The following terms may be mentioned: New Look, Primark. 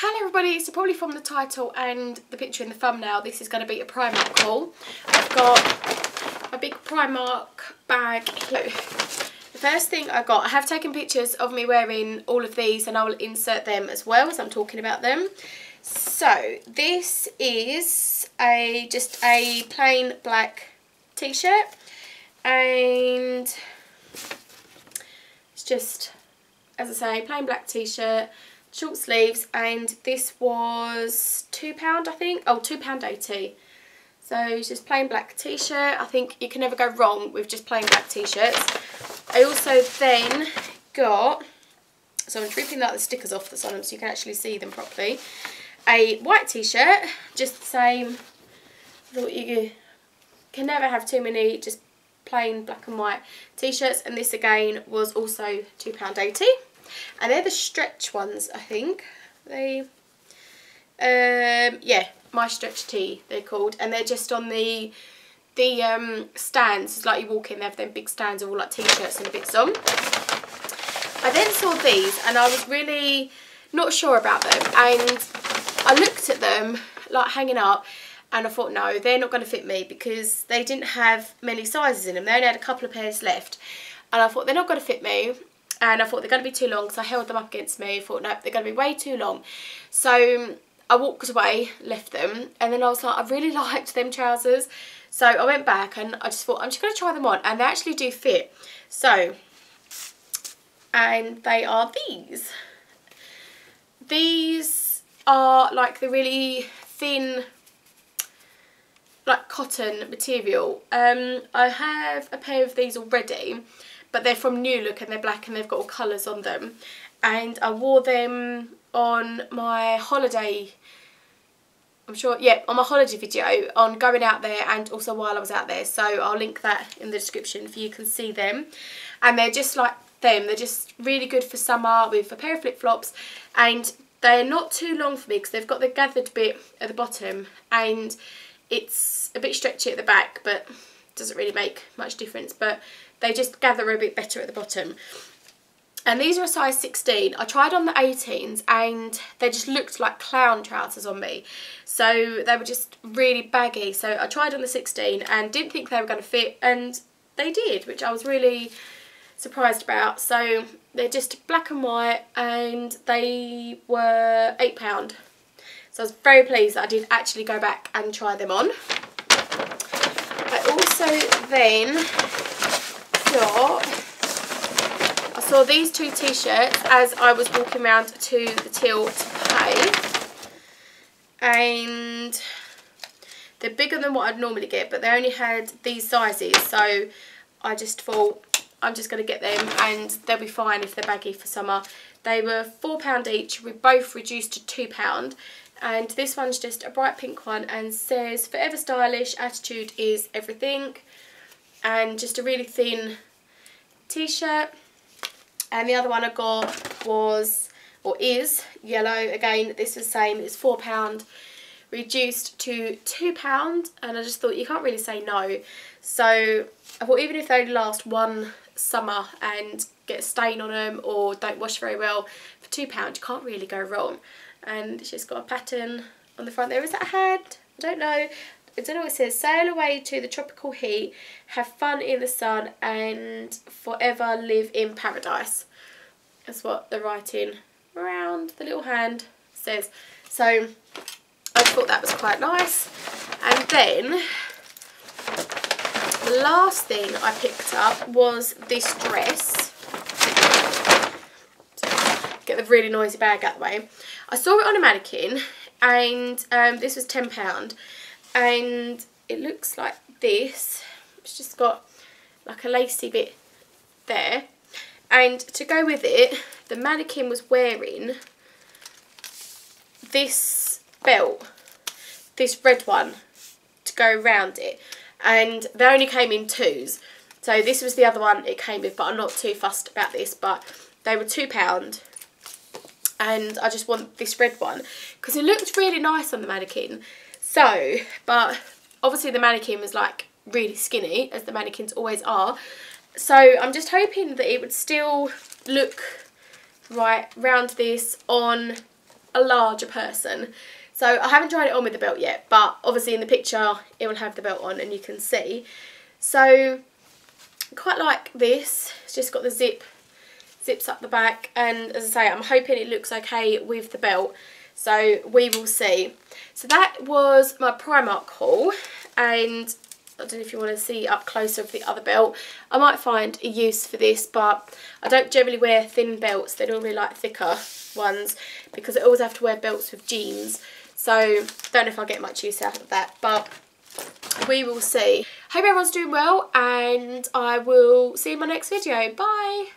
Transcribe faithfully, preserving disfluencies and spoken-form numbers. Hello everybody, so probably from the title and the picture in the thumbnail, this is going to be a Primark haul. I've got a big Primark bag here. The first thing I got, I have taken pictures of me wearing all of these and I will insert them as well as I'm talking about them. So this is a just a plain black t-shirt and it's just, as I say, plain black t-shirt, short sleeves, and this was two pounds I think, oh two pounds eighty. So it's just plain black t-shirt. I think you can never go wrong with just plain black t-shirts. I also then got, so I'm ripping out the stickers off that's on them so you can actually see them properly, a white t-shirt, just the same. I thought you can never have too many just plain black and white t-shirts, and this again was also two pounds eighty. And they're the stretch ones, I think. They, um, yeah, my stretch tee they're called, and they're just on the the um, stands. It's like you walk in, they have them big stands of all like t-shirts and bits on. I then saw these, and I was really not sure about them, and I looked at them like hanging up, and I thought, no, they're not going to fit me because they didn't have many sizes in them. They only had a couple of pairs left, and I thought they're not going to fit me. And I thought they're going to be too long, so I held them up against me. I thought, no, they're going to be way too long. So I walked away, left them. And then I was like, I really liked them trousers. So I went back and I just thought, I'm just going to try them on. And they actually do fit. So, and they are these. These are like the really thin, like cotton material. Um, I have a pair of these already, but they're from New Look and they're black and they've got all colours on them. And I wore them on my holiday, I'm sure, yeah, on my holiday video, on going out there and also while I was out there. So I'll link that in the description for you can see them. And they're just like them. They're just really good for summer with a pair of flip-flops. And they're not too long for me because they've got the gathered bit at the bottom. And it's a bit stretchy at the back, but doesn't really make much difference, but they just gather a bit better at the bottom. And these are a size sixteen. I tried on the eighteens and they just looked like clown trousers on me, so they were just really baggy. So I tried on the sixteen and didn't think they were going to fit, and they did, which I was really surprised about. So they're just black and white and they were eight pounds, so I was very pleased that I did actually go back and try them on. I also then got, I saw these two t-shirts as I was walking around to the till to pay, and they're bigger than what I'd normally get, but they only had these sizes, so I just thought I'm just going to get them and they'll be fine if they're baggy for summer. They were four pounds each, we both reduced to two pounds. And this one's just a bright pink one and says, "Forever stylish, attitude is everything." And just a really thin t-shirt. And the other one I got was, or is, yellow. Again, this is the same. It's four pounds, reduced to two pounds. And I just thought, you can't really say no. So I thought, even if they only last one summer and get a stain on them or don't wash very well, for two pounds, you can't really go wrong. And it's just got a pattern on the front there. Is that a hand? I don't know. I don't know what it says. "Sail away to the tropical heat, have fun in the sun, and forever live in paradise." That's what the writing around the little hand says. So I thought that was quite nice. And then the last thing I picked up was this dress. Get the really noisy bag out of the way. I saw it on a mannequin, and um, this was ten pounds, and it looks like this. It's just got like a lacy bit there, and to go with it, the mannequin was wearing this belt, this red one, to go around it, and they only came in twos, so this was the other one it came with, but I'm not too fussed about this, but they were two pounds. And I just want this red one because it looked really nice on the mannequin. So, but obviously the mannequin was like really skinny, as the mannequins always are. So I'm just hoping that it would still look right round this on a larger person. So I haven't tried it on with the belt yet, but obviously in the picture it will have the belt on and you can see. So quite like this. It's just got the zip, zips up the back, and as I say, I'm hoping it looks okay with the belt. So we will see. So that was my Primark haul, and I don't know if you want to see up closer of the other belt. I might find a use for this, but I don't generally wear thin belts. They don't really like thicker ones because I always have to wear belts with jeans. So I don't know if I'll get much use out of that, but we will see. Hope everyone's doing well, and I will see you in my next video. Bye!